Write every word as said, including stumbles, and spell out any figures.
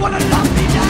wanna love me now.